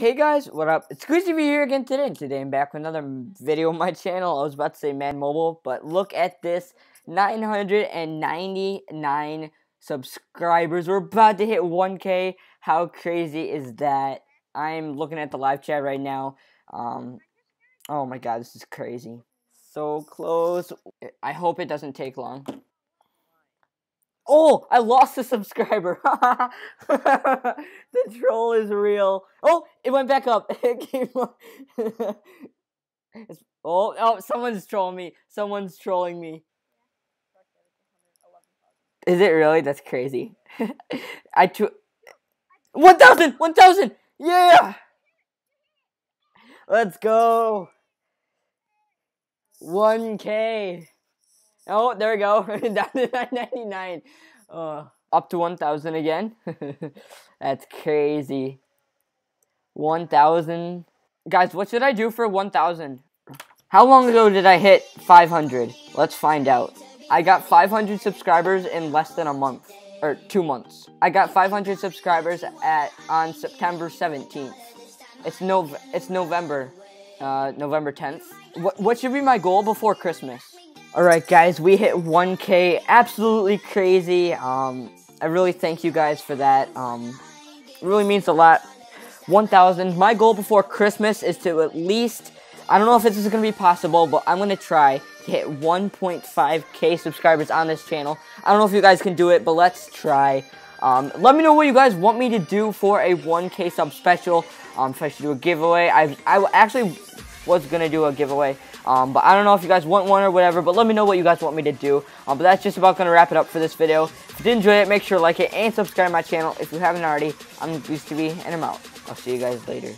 Hey guys, what up? It's TheGooseTV here again today, and today I'm back with another video on my channel. I was about to say Madden Mobile, but look at this, 999 subscribers. We're about to hit 1K. How crazy is that? I'm looking at the live chat right now. Oh my god, this is crazy. So close. I hope it doesn't take long. Oh, I lost a subscriber. The troll is real. Oh, it went back up. It came up. Oh, someone's trolling me. Someone's trolling me. Is it really? That's crazy. 1,000! 1,000! Yeah! Let's go. 1K. Oh, there we go. Down to 999. Up to 1,000 again. That's crazy. 1,000. Guys, what should I do for 1,000? How long ago did I hit 500? Let's find out. I got 500 subscribers in less than a month. Or 2 months. I got 500 subscribers on September 17th. It's November. November 10th. What should be my goal before Christmas? Alright guys, we hit 1K, absolutely crazy. I really thank you guys for that. It really means a lot. 1,000. My goal before Christmas is to at least, I don't know if this is going to be possible, but I'm going to try to hit 1.5K subscribers on this channel. I don't know if you guys can do it, but let's try. Let me know what you guys want me to do for a 1K sub special. If I should do a giveaway. I actually was going to do a giveaway. But I don't know if you guys want one or whatever, but let me know what you guys want me to do. But that's just about going to wrap it up for this video. If you did enjoy it, make sure to like it and subscribe to my channel if you haven't already. I'm TheGooseTV, and I'm out. I'll see you guys later.